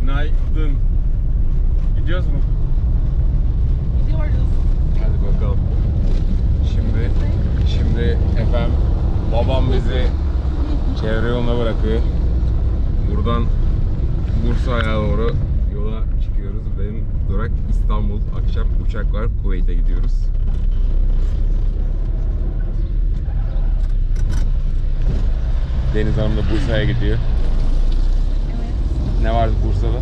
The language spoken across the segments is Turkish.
Günaydın. Gidiyoruz mu? Gidiyoruz. Hadi bakalım. Şimdi efendim babam bizi çevre yoluna bırakıyor. Buradan Bursa'ya doğru yola çıkıyoruz. Benim durak İstanbul. Akşam uçak var. Kuveyt'e gidiyoruz. Deniz Hanım da Bursa'ya gidiyor. Evet. Ne vardı Bursa'da?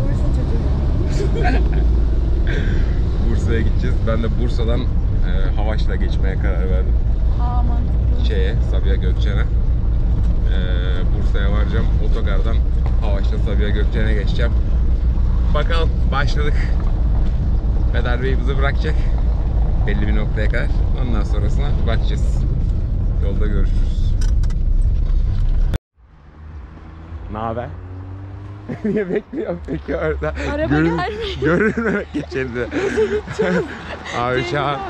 Bursa çocuğu. Bursa'ya gideceğiz. Ben de Bursa'dan Havaş'la geçmeye karar verdim. Aa, mantıklı. Sabiha Gökçen'e. Bursa'ya varacağım. Otogardan Havaş'la Sabiha Gökçen'e geçeceğim. Bakalım, başladık. Peder Bey bizi bırakacak. Belli bir noktaya kadar. Ondan sonrasına bakacağız. Yolda görüşürüz. Naber? Niye bekliyorum peki orada? Araba gelmiyor. Görünmemek geçirdi. Abi şu an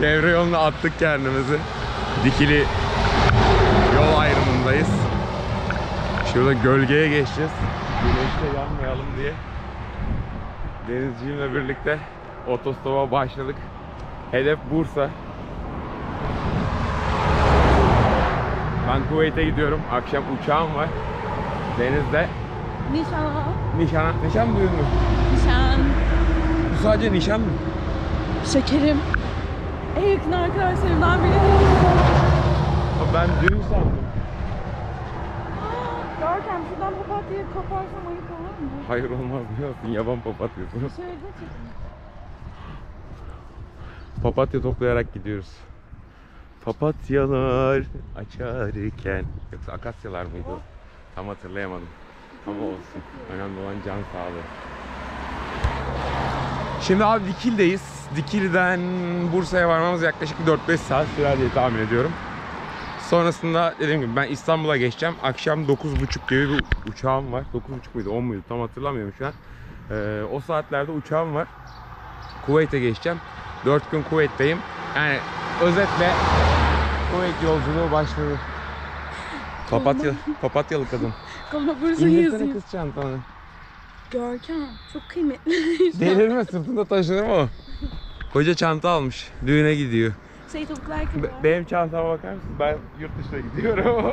çevre yoluna attık kendimizi. Dikili yol ayrımındayız. Şurada gölgeye geçeceğiz. Güneşte yanmayalım diye. Denizciğimle birlikte otostopa başladık. Hedef Bursa. Ben Kuveyt'e gidiyorum. Akşam uçağım var. Deniz'de. Nişan mı duydun mu? Nişan. Bu sadece nişan mı? Şekerim. En yakın arkadaşlarımdan biri. Ben düğün sandım. Görkem şuradan papatyayı koparsam ayık olur mu? Hayır olmaz. Ne yapsın? Yaban papatyası. Şöyle çekin. Papatya toplayarak gidiyoruz. Papatyalar açarken, yoksa akasyalar mıydı? Oh. Tam hatırlayamadım. Ama olsun. Önemli olan can sağlığı. Şimdi abi Dikili'deyiz. Dikili'den Bursa'ya varmamız yaklaşık 4-5 saat sürer diye tahmin ediyorum. Sonrasında dediğim gibi ben İstanbul'a geçeceğim. Akşam 9.30 gibi bir uçağım var. 9.30 muydu, 10 muydu tam hatırlamıyorum şu an. O saatlerde uçağım var. Kuveyt'e geçeceğim. 4 gün Kuveyt'teyim. Yani özetle Kuveyt yolculuğu başladı. Papatyalı kadın. Koluma Bursa'yı yazayım. İndirsene kız çantanı. Görkem çok kıymetli. Delir mi? Sırtında taşınır mı o? Koca çanta almış. Düğüne gidiyor. Topuklar kızlar. Benim çantama bakar mısınız? Ben yurt dışına gidiyorum.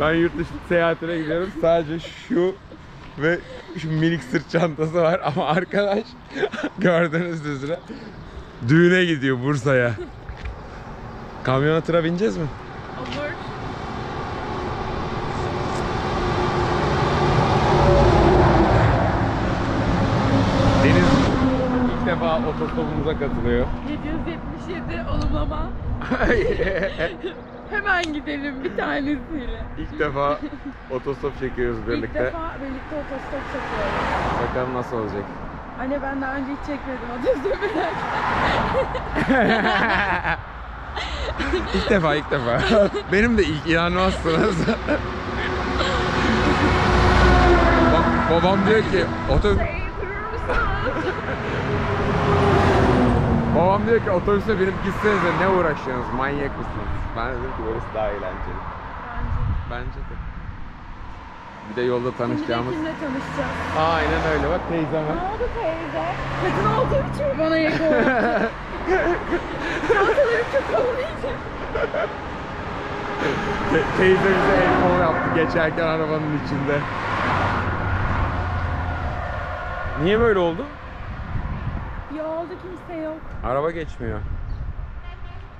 ben yurt dışı seyahatine gidiyorum. Sadece şu ve şu minik sırt çantası var ama arkadaş gördüğünüz üzere düğüne gidiyor Bursa'ya. Kamyona tıra bineceğiz mi? Olur. Deniz ilk defa otostopumuza katılıyor. 777 olumlama. Hemen gidelim bir tanesiyle. İlk defa otostop çekiyoruz birlikte. İlk defa birlikte otostop çekiyoruz. Bakalım nasıl olacak. Anne ben daha önce hiç çekmedim otostopu. İlk defa. Benim de ilk, inanmazsınız. Babam diyor ki otobüse binip gitseniz de ne uğraşıyorsunuz, manyak mısınız? Ben dedim ki burası daha eğlenceli. Bence de. Bir de yolda tanışacağımız. Şimdi de kimle tanışacağız? Aynen öyle, bak teyzeme. Ne oldu teyze? Kadın olduğu için mi bana yakın oldu? Kankalarım çok olmayacak. Teyze bize el kol yaptı geçerken arabanın içinde. Niye böyle oldu? Yolda kimse yok. Araba geçmiyor.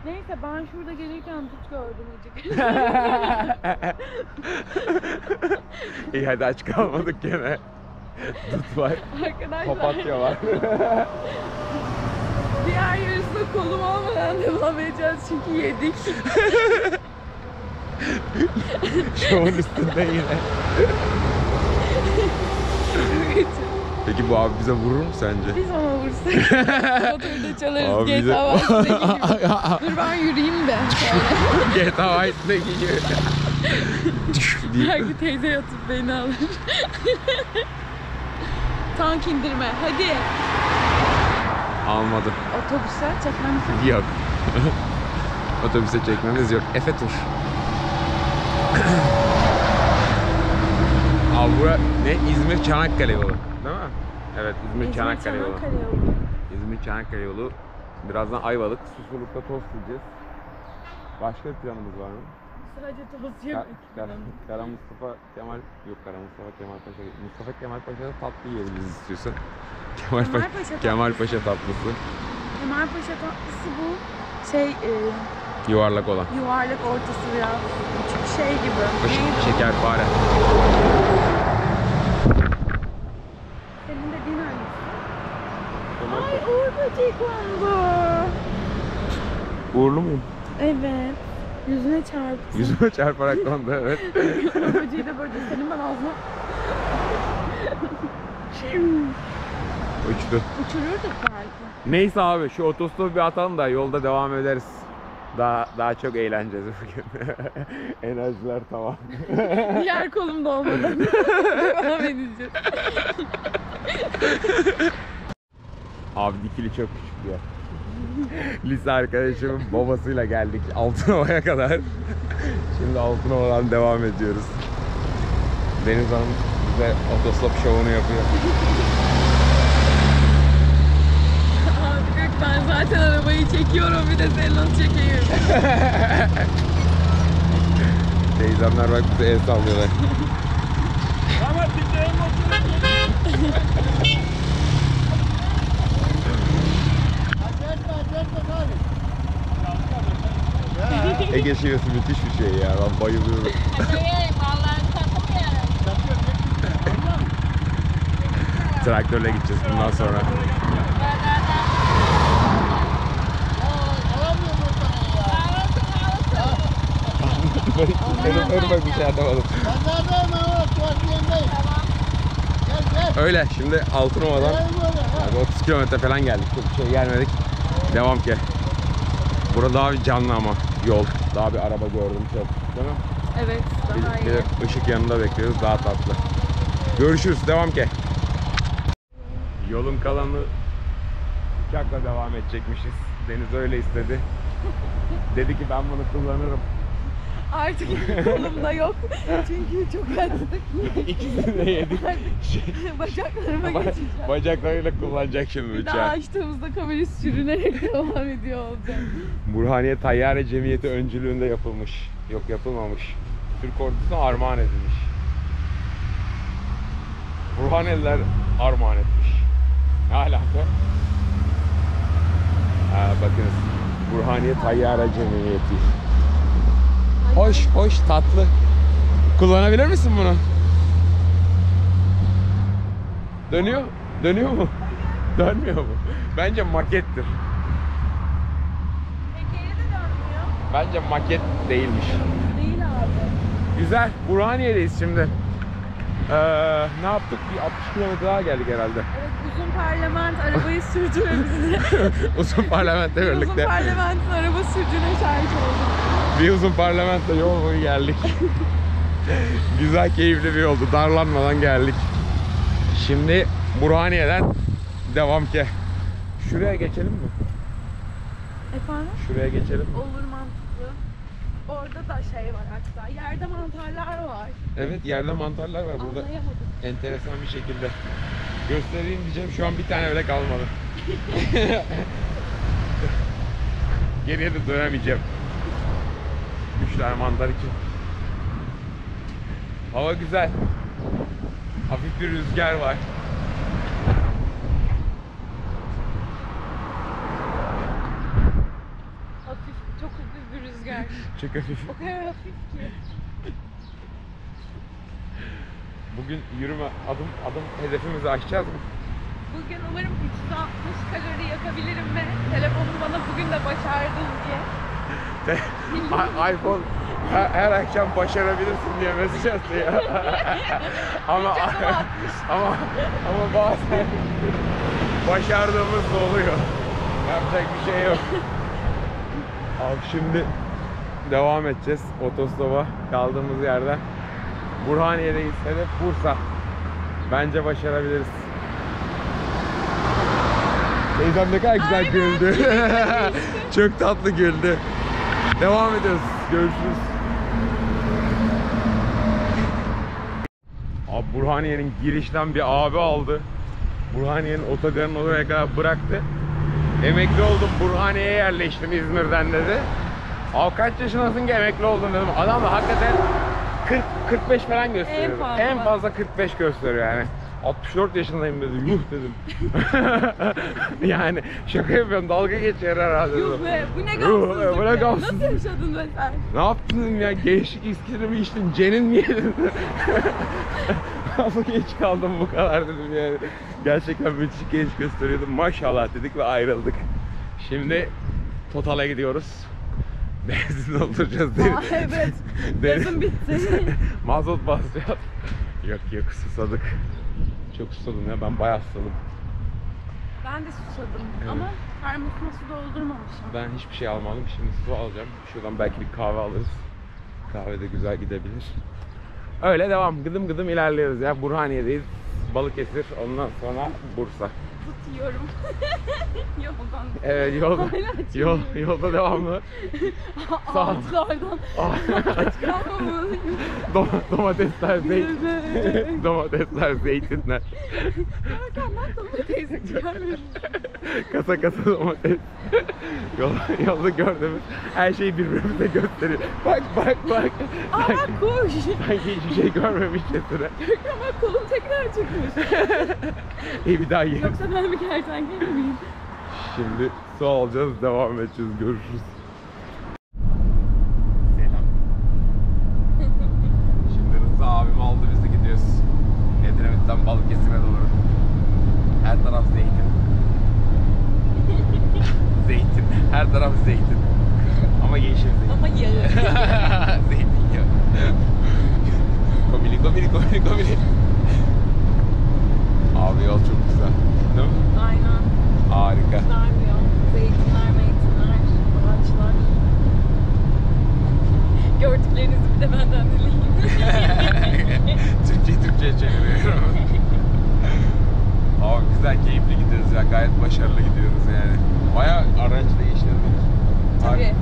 Neyse ben şurada gelirken tut gördüm acık. İyi hadi aç kalmadık gene. Tut var. Arkadaşlar. Papatya var. Diğer yarısına kolum olmadan devam edeceğiz çünkü yedik. Şovun üstünde yine. Peki bu abi bize vurur mu sence? Biz ona vursak. Motorda çalarız GTA Vice'deki gibi. Dur ben yürüyeyim de. GTA Vice'deki gibi. Belki teyze yatıp beni alır. Tank indirme hadi. Almadı. Otobüse çekmemiz yok. Otobüse çekmemiz yok. Efe tur. Abi bura ne? İzmir Çanakkale yolu. Değil mi? Evet, İzmir Çanakkale yolu. İzmir Çanakkale yolu. Birazdan Ayvalık, Susurluk'ta tost yiyeceğiz. Başka bir planımız var mı? Sadece tost yemek. Kara Mustafa Kemal, yok Kara Mustafa Kemal Paşa. Mustafa Kemal Paşa'da tatlı yiyelim biz istiyorsan. Kemal Paşa tatlısı. Kemal Paşa tatlısı bu şey... yuvarlak olan. Yuvarlak ortası biraz küçük şey gibi. Neydi? Şekerpare. Senin dediğin hangisi? Ay Uğur böcek var bu. Uğurlu muyum? Evet. Yüzüne çarptı. Yüzüme çarparak onda evet. Böceği de böyle senin ben ağzına... Uçtu. Uçururduk belki. Neyse abi şu otostopu bir atalım da yolda devam ederiz. Daha çok eğleneceğiz bugün. Enerjiler tamam. Diğer kolum da olmadan devam edeceğiz. Abi Dikili çok küçük bir yer. Lise arkadaşımın babasıyla geldik Altınova'ya kadar. Şimdi Altınova'dan devam ediyoruz. Deniz Hanım bize otostop şovunu yapıyor. Ben zaten arabayı çekiyorum, bir de seninle çekeyim. Teyzemler bak bize el sallıyorlar. Ama tükeyin motorunu. Açma abi. Ege şivesi müthiş bir şey ya, ben bayılıyorum. Traktörle gideceğiz bundan sonra. Önüme bir şey atamadım. Öyle şimdi Altınova'dan 30 kilometre falan geldik. Çok bir şey gelmedik. Devam ki. Burada daha bir canlı ama yol. Daha bir araba gördüm çok. Değil mi? Evet. Daha iyi. Bir ışık yanında bekliyoruz. Daha tatlı. Görüşürüz. Devam ki. Yolun kalanı uçakla devam edecekmişiz. Deniz öyle istedi. Dedi ki ben bunu kullanırım. Artık kolumda yok çünkü çok acıdık. İkisini de yedik. Bacaklarıma geçeceğim. Bacaklarıyla kullanacak şimdi uçağı. Daha açtığımızda kamerayı sürünerek devam ediyor olacak. Burhaniye Tayyare Cemiyeti öncülüğünde yapılmış. Yok yapılmamış. Türk ordusuna armağan edilmiş. Burhaneliler armağan etmiş. Ne alaka? Ha, bakınız. Burhaniye Tayyare Cemiyeti. Hoş, hoş, tatlı. Kullanabilir misin bunu? Dönüyor, dönüyor mu? Dönmüyor mu? Bence makettir. Tekeri de dönmüyor. Bence maket değilmiş. Değil abi. Güzel, Burhaniye'deyiz şimdi. Ne yaptık? Bir 60 kilometre daha geldik herhalde. Evet, uzun parlament arabayı sürdürmemizi. Uzun parlamentle birlikte. Uzun parlamentin araba sürdüğüne şahit olduk. Bir uzun parlamentle yol boyu geldik. Güzel, keyifli bir yoldu. Darlanmadan geldik. Şimdi Burhaniye'den devam ki. Şuraya geçelim mi? Efendim? Şuraya geçelim mi? Olur, mantıklı. Orada da şey var hatta. Yerde mantarlar var. Evet, yerde mantarlar var. Burada enteresan bir şekilde. Göstereyim diyeceğim. Şu an bir tane bile kalmadı. Geriye de dönemeyeceğim. 3 tane mantar için. Hava güzel. Hafif bir rüzgar var. Hafif, çok hafif bir rüzgar. Çok hafif. O kadar hafif ki. Bugün yürüme adım hedefimizi aşacağız mı? Bugün umarım 360 kalori yakabilirim ve telefonum bana bugün de başardın diye. iPhone her akşam başarabilirsin diye mesaj attı ya. ama bazen başardığımız da oluyor. Yapacak bir şey yok. Abi şimdi devam edeceğiz otostopa kaldığımız yerden. Burhaniye'deyiz, hedef Bursa. Bence başarabiliriz. Teyzem ne kadar güzel güldü. Çok tatlı güldü. Devam ediyoruz. Görüşürüz. Burhaniye'nin girişten bir abi aldı. Burhaniye'nin otogarının oraya kadar bıraktı. Emekli oldum, Burhaniye'ye yerleştim İzmir'den dedi. Abi kaç yaşındasın ki emekli oldun dedim. Adam da hakikaten 40-45 falan gösteriyor. En fazla 45 gösteriyor yani. 64 yaşındayım dedi. Yuh dedim. Yani şaka yapıyorum, dalga geçer herhalde. Yuh be, bu ne gamsızlık. Nasıl yaşadın be sen? Ne yaptın ya? Gençlik iskilimi içtin, cenin mi yedin? Ama geç kaldım bu kadar dedim yani. Gerçekten müthiş genç gösteriyordum. Maşallah dedik ve ayrıldık. Şimdi Total'a gidiyoruz. Benzin dolduracağız. Aa, evet. Benzin bitti. Mazot basacağız. Yok susadık. Çok susadım ya, ben bayağı susadım. Ben de susadım evet. Ama termosuna su doldurmamışım. Ben hiçbir şey almadım, şimdi su alacağım. Şuradan belki bir kahve alırız. Kahve de güzel gidebilir. Öyle devam, gıdım gıdım ilerliyoruz ya. Burhaniye'deyiz, Balıkesir, ondan sonra Bursa. Tutuyorum. Yoldan. Evet, yolda devamlı. Ağaçlardan. Ağaç kalmamış. Domatesler, zeytinler. Domatesler, zeytinler. Görken ben domatesi çıkarmıyorum. Kasa domates. Yolda gördüğümüz her şeyi birbirimize gösteriyor. Bak. Aa bak, kuş. Sanki hiçbir şey görmemişçesine. Görkem bak, kolum tekrar çıkmış. İyi bir daha yiyelim. Yoksa ben bir kertenkele miyim? Şimdi su alacağız, devam edeceğiz, görüşürüz. Selam. Şimdi Rıza abim aldı bizi, gidiyoruz. Edremit'ten Balıkesir'e doğru. Her taraf zeytin. Zeytin, her taraf zeytin. Ama yeşil zeytin. Ama yağı. Zeytin yağı. Komili. Abi yol çok güzel, değil mi? Aynen. Harika. Kuşlar bir yol. Zeytinler, meytinler, ağaçlar. Gördüklerinizi bir de benden dinleyin. Türkçe'ye çeviriyorum. Abi güzel, keyifli gidiyoruz ya. Gayet başarılı gidiyoruz yani. Bayağı araç değiştirdik. Tabii.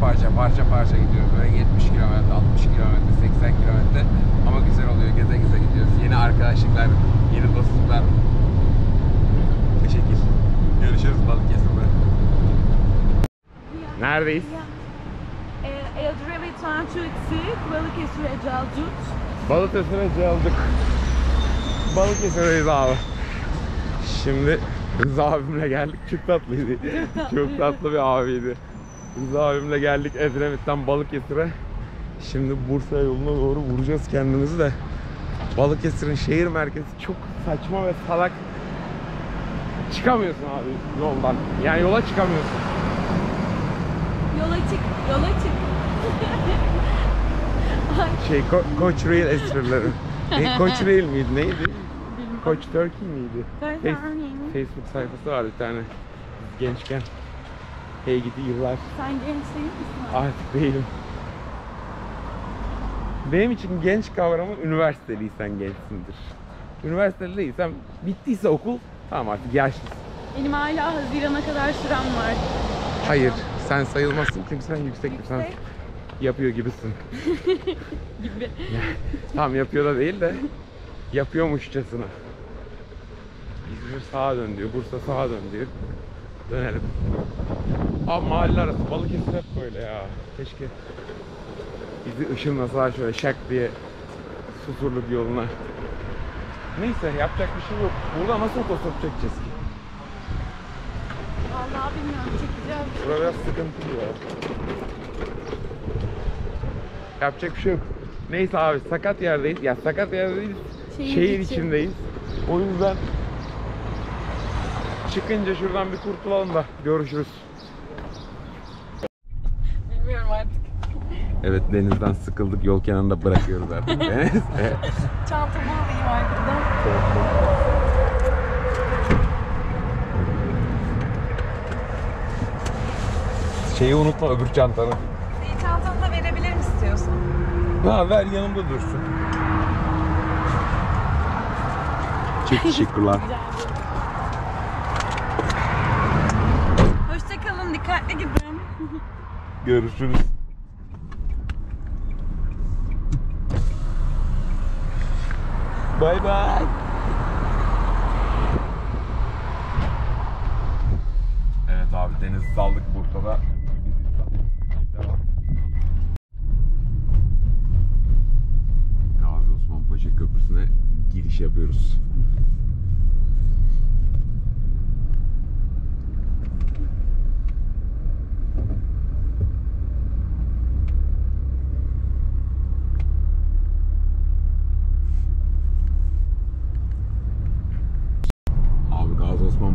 Parça parça gidiyoruz. Böyle 70 kilometre, 60 kilometre, 80 kilometre. Ama güzel oluyor. Geze gidiyoruz. Yeni arkadaşlıklar, yeni dostluklar. Teşekkür. Görüşürüz Balıkesir'de. Neredeyiz? Edremit'ten Türkçük, Balıkesir'e Celcuk. Balıkesir'e Celcuk. Balıkesir'deyiz abi. Şimdi Rıza abimle geldik. Çok tatlıydı. Çok tatlı bir abiydi. Rıza abimle geldik Edremit'ten Balıkesir'e. Şimdi Bursa yoluna doğru vuracağız kendimizi de. Balıkesir'in şehir merkezi çok saçma ve salak. Çıkamıyorsun abi yoldan. Yani yola çıkamıyorsun. Yola çık. Şey, Koç Rail esprileri. Koç Rail miydi, neydi? Bilmiyorum. Koç Turkey miydi? Facebook sayfası var bir tane. Gençken. Hey gidi yıllar. Sen genç değil misin? Artık değilim. Benim için genç kavramı üniversiteliysen gençsindir. Üniversiteli değilsen, bittiyse okul, tamam artık yaşlısın. Benim hala Haziran'a kadar sürem var. Hayır, sen sayılmazsın çünkü sen yüksek lisans yapıyor gibisin. Gibi. Tam yapıyor da değil de, yapıyormuşçasına. İzmir sağa dön diyor, Bursa sağa dön diyor. Dönelim. Abi mahalle arası Balıkesir hep böyle ya. Keşke bizi ışınlasalar şöyle şak diye Susurluk yoluna. Neyse, yapacak bir şey yok. Burada nasıl otostop çekeceğiz ki? Vallahi bilmiyorum, çekeceğim. Burada biraz sıkıntılı ya. Yapacak bir şey yok. Neyse abi, sakat yerdeyiz. Ya sakat yerdeyiz. Şehir içindeyiz. O yüzden çıkınca şuradan bir kurtulalım da görüşürüz. Bilmiyorum artık. Evet, Deniz'den sıkıldık, yol kenarında bırakıyoruz artık. Deniz. Çantamı alayım arkadan. Şeyi unutma, öbür çantanı. Senin çantanı da verebilirim istiyorsan. Ha, ver, yanımda dursun. Çok teşekkürler. Hoşçakalın, dikkatli gidin. Görüşürüz. Bay bay. Evet abi, Deniz'i saldık Bursa'da. Gazi Osman Paşa Köprüsü'ne giriş yapıyoruz.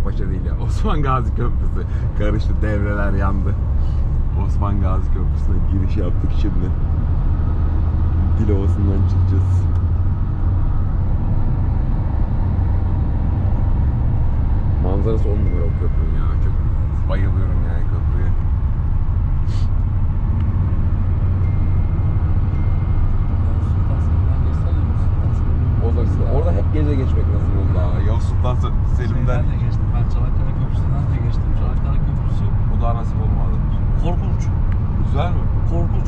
Paşa değil ya, Osman Gazi Köprüsü karıştı, devreler yandı. Osman Gazi Köprüsü'ne giriş yaptık şimdi. Dilovası'ndan çıkacağız. Manzarası 10 numara o köprünün ya, çok bayılıyorum yani köprüye. Orada hep gece geçmek nasıl oldu abi? Yavuz Sultan Selim'den de geçtim. Ben Çanakkale Köprüsü'nden de geçtim. Çanakkale Köprüsü. O daha nasip olmadı. Korkunç. Güzel mi? Korkunç.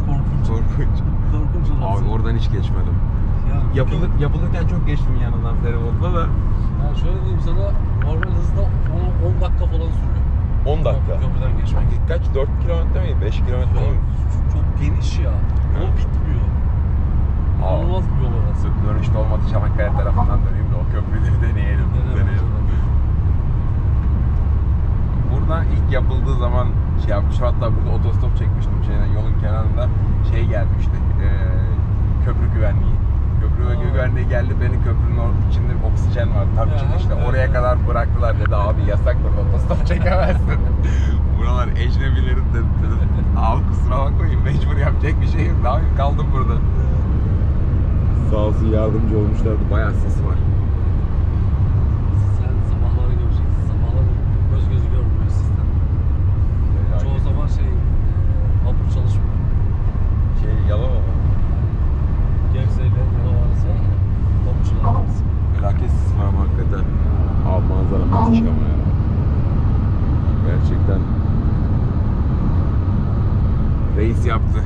Abi oradan hiç geçmedim. Yani yapılırken çok geçtim yanından telefonla da. Yani şöyle diyeyim sana, normal hızda 10 dakika falan sürüyor. 10 dakika? Köprüden geçmek. Kaç? 4 kilometre mi? 5 kilometre mi? Çok geniş ya. O bitmiyor. Olmaz bir yol orası. Dönüşte olmadı, Çanakkale tarafından döneyim de o köprüyü de deneyelim. Burada ilk yapıldığı zaman şey yapmıştım, hatta burada otostop çekmiştim yolun kenarında, şey gelmişti, köprü güvenliği. Köprü güvenliği geldi, beni köprünün içinde oksijen var, tabii ki işte oraya kadar bıraktılar, dedi abi yasak burada otostop çekemezsin. Buralar ecnebilerin dedi. Abi kusura bakmayın, mecbur yapacak bir şey yok, abi kaldım burada. Sağ olsun yardımcı olmuşlardı. Bayağı sis var. Sen sabahları göreceksin. Sabahları göz gözü görmüyor sistem. Çoğu zaman vapur çalışmıyor. Yalova mı? Gevze'yle Yalova arası vapurçular arası. Felaket sis var hakikaten. Abi manzara müthiş ama ya. Gerçekten reis yaptı.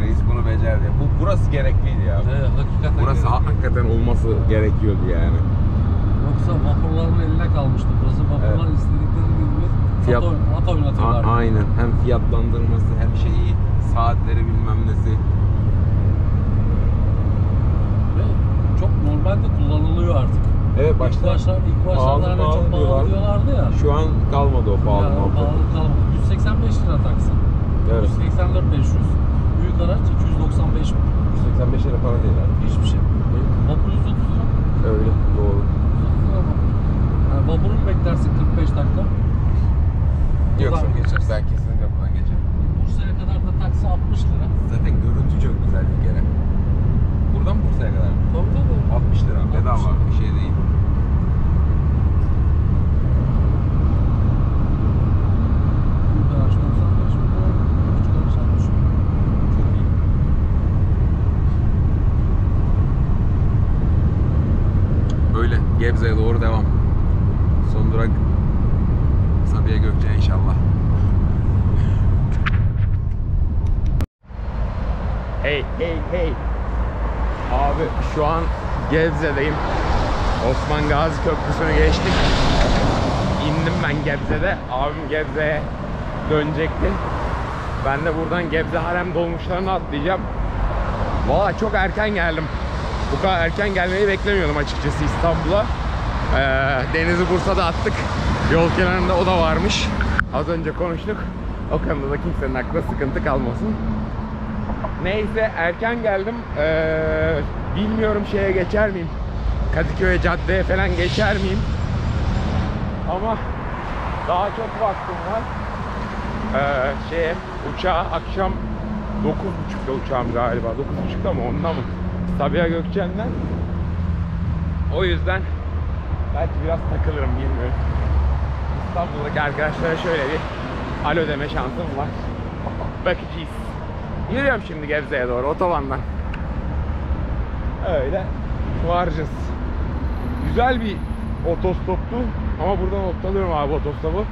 Reis bunu becerdi. Burası gerekliydi ya. Evet, hakikaten. Burası hakikaten olması gerekiyordu yani. Yoksa vapurların eline kalmıştı. Burası vapurlar istedikleri gibi at oynatıyorlardı. Aynen. Hem fiyatlandırması, hem şeyi, saatleri bilmem nesi. Ve çok normalde kullanılıyor artık. Evet, ilk başlarda çok pahalı diyorlardı ya. Şu an kalmadı o pahalı. Yani, kalmadı. 185 lira taksi. Evet. 184.500. Büyük araç 295. 185 lira para değil abi. Hiçbir şey. Vapur 130 lira. Öyle, doğru. 130 lira vapur. Yani vapurun beklersin 45 dakika. Yoksa geçersin. Ben kesinlikle buradan geçerim. Bursa'ya kadar da taksi 60 lira. Zaten görüntü çok güzel bir kere. Buradan Bursa'ya kadar mı? Tabii. 60 lira. Bedava bir şey değil. Gebze'ye doğru devam. Son durak Sabiha Gökçen inşallah. Hey. Abi şu an Gebze'deyim. Osman Gazi Köprüsü'nü geçtik. İndim ben Gebze'de. Abim Gebze'ye dönecekti. Ben de buradan Gebze Harem dolmuşlarına atlayacağım. Valla çok erken geldim. Bu kadar erken gelmeyi beklemiyordum açıkçası İstanbul'a. Deniz'i Bursa'da attık. Yol kenarında o da varmış. Az önce konuştuk. O konuda da kimsenin aklına sıkıntı kalmasın. Neyse erken geldim. Bilmiyorum şeye geçer miyim? Kadıköy Cadde'ye falan geçer miyim? Ama daha çok vaktim var. Uçağa akşam 9.30'da uçağım galiba. 9.30'da mı? Onda mı? Sabiha Gökçen'den. O yüzden belki biraz takılırım, bilmiyorum. İstanbul'daki arkadaşlara şöyle bir alo deme şansım var. Bakacağız. Yürüyorum şimdi Gebze'ye doğru otobandan. Öyle varacağız. Güzel bir otostoptu ama buradan noktalıyorum abi otostopu.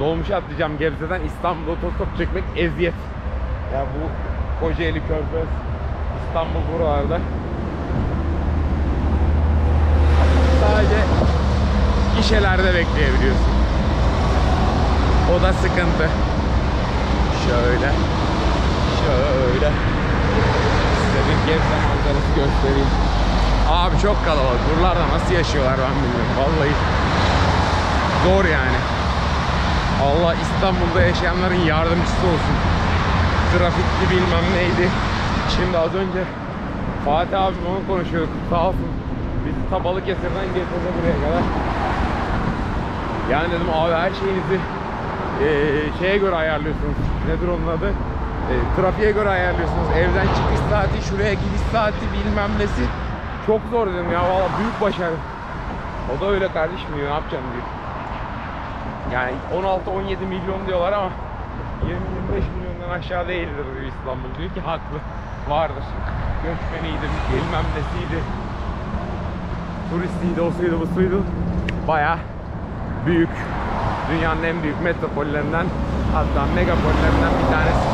Dolmuşa atlayacağım Gebze'den. İstanbul'da otostop çekmek eziyet. Ya bu Kocaeli, Körfez, İstanbul buralarda sadece gişelerde bekleyebiliyorsun. O da sıkıntı. Şöyle, şöyle. Size bir Gebze manzarası göstereyim. Abi çok kalabalık. Buralarda nasıl yaşıyorlar ben bilmiyorum. Vallahi zor yani. Allah İstanbul'da yaşayanların yardımcısı olsun. Trafikti bilmem neydi. Şimdi az önce Fatih abi onu konuşuyorduk. Sağ olsun. Bizi ta Balıkesir'den getirdi buraya kadar. Yani dedim abi her şeyinizi şeye göre ayarlıyorsunuz. Nedir onun adı? Trafiğe göre ayarlıyorsunuz. Evden çıkış saati, şuraya gidiş saati bilmem nesi. Çok zor dedim ya. Vallahi büyük başarı. O da öyle kardeşim diyor. Ne yapacağım diyor. Yani 16-17 milyon diyorlar ama 20-25 milyondan aşağı değildir diyor İstanbul. Diyor ki haklı. Vardır. Göçmeniydi, bilmem nesiydi. Turistiydi, o suydu, bu suydu. Bayağı büyük. Dünyanın en büyük metropollerinden, hatta megapollerinden bir tanesi.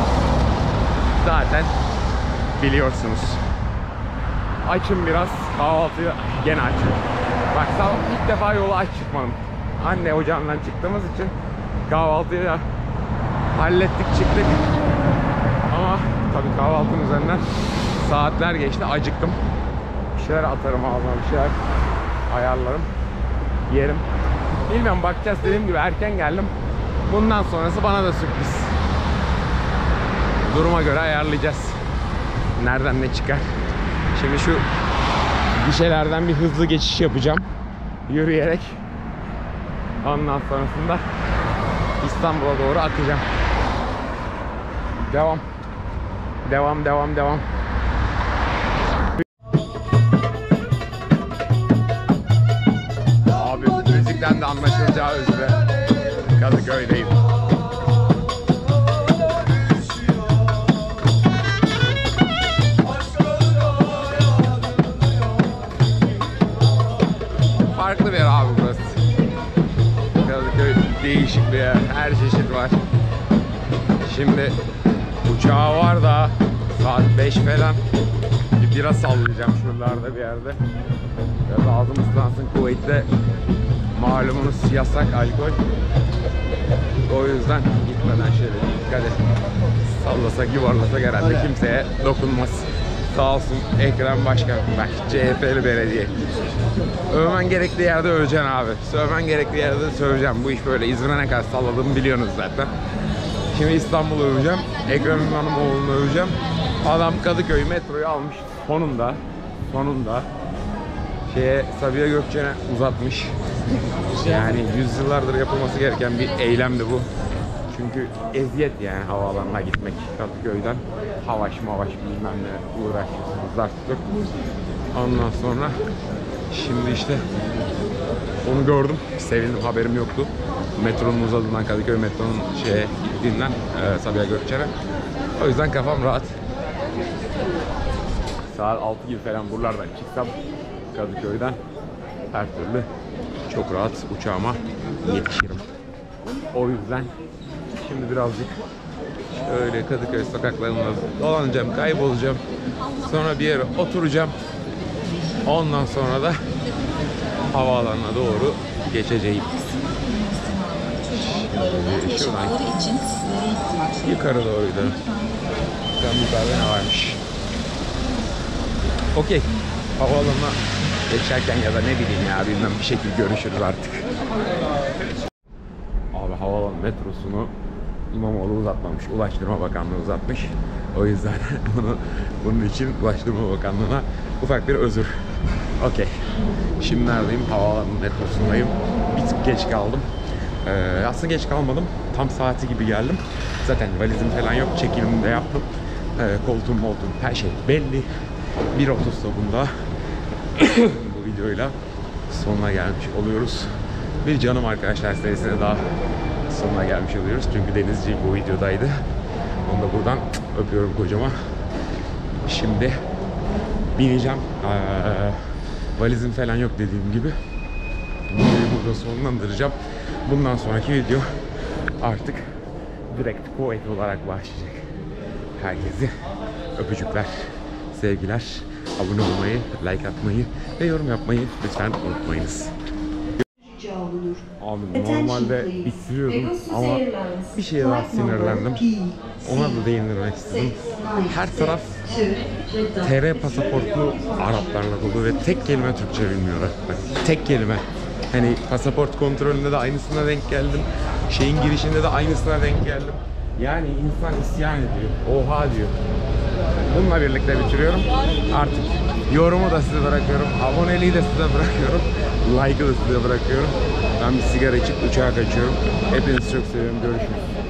Zaten biliyorsunuz. Açım biraz. Kahvaltıyı gene açım. Bak ilk defa yola aç çıkmadım. Anne ocağından çıktığımız için kahvaltıyı da hallettik, çıktık. Ama tabii kahvaltının üzerinden saatler geçti. Acıktım. Bir şeyler atarım ağzıma, bir şeyler ayarlarım. Yerim. Bilmiyorum, bakacağız. Dediğim gibi erken geldim. Bundan sonrası bana da sürpriz. Duruma göre ayarlayacağız. Nereden ne çıkar. Şimdi şu gişelerden bir hızlı geçiş yapacağım. Yürüyerek. Ondan sonrasında İstanbul'a doğru akacağım. Devam. Devam, devam, devam. Abi müzikten de anlaşılacağı üzere Kadıköy'deyim. Farklı bir yer abi burası. Kadıköy değişik bir yer. Her çeşit var. Şimdi uçağı var da saat 5 falan. Bir bira sallayacağım şuralarda bir yerde. Biraz ağzım ıslansın. Kuveyt'te malumunuz yasak alkol. O yüzden gitmeden şöyle dikkat et. Sallasak yuvarlasak herhalde kimseye dokunmaz. Sağ olsun Ekrem Başkan. Bak CHP'li belediye. Övmen gerekli yerde öleceksin abi. Sövmen gerekli yerde söveceğim. Bu iş böyle. İzmir'e ne kadar salladığımı biliyorsunuz zaten. Şimdi İstanbul'u öveceğim. Ekrem İmamoğlu'nu öveceğim. Adam Kadıköy metroyu almış. Sonunda şeye, Sabiha Gökçen'e uzatmış. Yani yüzyıllardır yapılması gereken bir eylemdi bu. Çünkü eziyet yani havaalanına gitmek Kadıköy'den. Havaş bilmem ne uğraşıyorsunuz zaten. Ondan sonra şimdi işte onu gördüm. Sevindim, haberim yoktu. Metronun uzadığından, Kadıköy metronun şeye gittiğinden Sabiha Gökçen'e. O yüzden kafam rahat. Saat 6 gibi falan buralardan çıksam Kadıköy'den her türlü çok rahat uçağıma yetişirim. O yüzden şimdi birazcık şöyle Kadıköy sokaklarında dolanacağım, kaybolacağım. Sonra bir yere oturacağım. Ondan sonra da havaalanına doğru geçeceğim. Şuradan yukarı doğruydu. Yukarıda ne varmış? Okey. Havaalanına geçerken ya da ne bileyim ya bilmem bir şekilde görüşürüz artık. Abi havaalanı metrosunu İmamoğlu uzatmamış. Ulaştırma Bakanlığı uzatmış. O yüzden bunun için Ulaştırma Bakanlığı'na ufak bir özür. Okey. Şimdi neredeyim? Havaalanı metrosundayım. Bir tık geç kaldım. Aslında geç kalmadım. Tam saati gibi geldim. Zaten valizim falan yok. Çekilimi de yaptım. Koltuğum her şey belli. Bir otostopunda bu videoyla sonuna gelmiş oluyoruz. Bir canım arkadaşlar serisine daha sonuna gelmiş oluyoruz. Çünkü Denizci bu videodaydı. Onu da buradan öpüyorum kocama. Şimdi bineceğim. Valizim falan yok dediğim gibi. Videoyu burada sonlandıracağım. Bundan sonraki video artık direkt Kuveyt olarak başlayacak. Herkese öpücükler, sevgiler. abone olmayı, like atmayı ve yorum yapmayı lütfen unutmayınız. Abi normalde bitiriyordum ama bir şeye daha sinirlendim. Ona da değinmek istedim. Her taraf TR pasaportlu Araplarla dolu ve tek kelime Türkçe bilmiyorlar. Tek kelime. Hani pasaport kontrolünde de aynısına denk geldim. Şeyin girişinde de aynısına denk geldim. Yani insan isyan ediyor. Oha diyor. Bununla birlikte bitiriyorum. Artık yorumu da size bırakıyorum. Aboneliği de size bırakıyorum. Like'ı da size bırakıyorum. Ben bir sigara içip uçağa kaçıyorum. Hepinizi çok seviyorum. Görüşürüz.